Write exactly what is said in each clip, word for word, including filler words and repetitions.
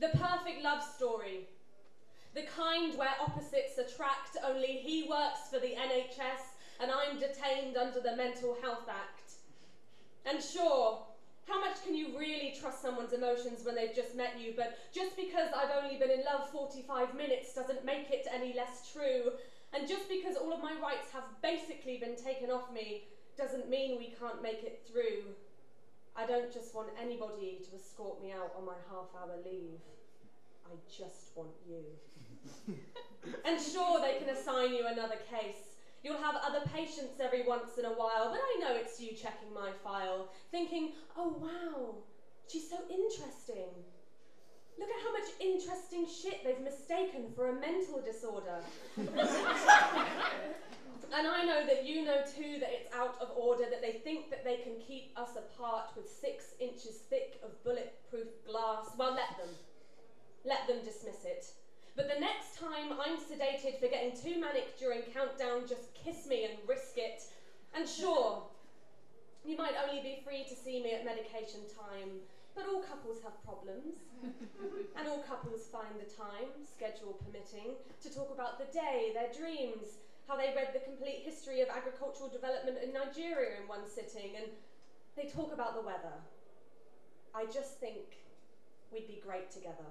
The perfect love story. The kind where opposites attract, only he works for the N H S and I'm detained under the Mental Health Act. And sure, how much can you really trust someone's emotions when they've just met you? But just because I've only been in love forty-five minutes doesn't make it any less true. And just because all of my rights have basically been taken off me doesn't mean we can't make it through. I don't just want anybody to escort me out on my half-hour leave. I just want you. And sure, they can assign you another case. You'll have other patients every once in a while, but I know it's you checking my file, thinking, oh wow, she's so interesting. Look at how much interesting shit they've mistaken for a mental disorder. And I know that you know too that it's out of order, that they think that they can keep us apart with six inches thick of bulletproof glass. Well, let them. Let them dismiss it. But the next time I'm sedated for getting too manic during countdown, just kiss me and risk it. And sure, you might only be free to see me at medication time, but all couples have problems. And all couples find the time, schedule permitting, to talk about the day, their dreams, how they read the complete history of agricultural development in Nigeria in one sitting, and they talk about the weather. I just think we'd be great together.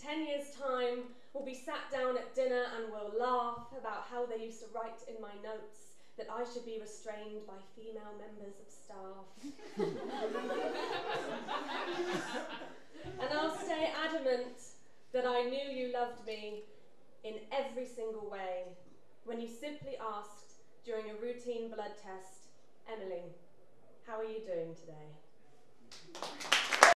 Ten years' time, we'll be sat down at dinner and we'll laugh about how they used to write in my notes that I should be restrained by female members of staff. And I'll stay adamant that I knew you loved me in every single way when you simply asked during a routine blood test, Emily, how are you doing today?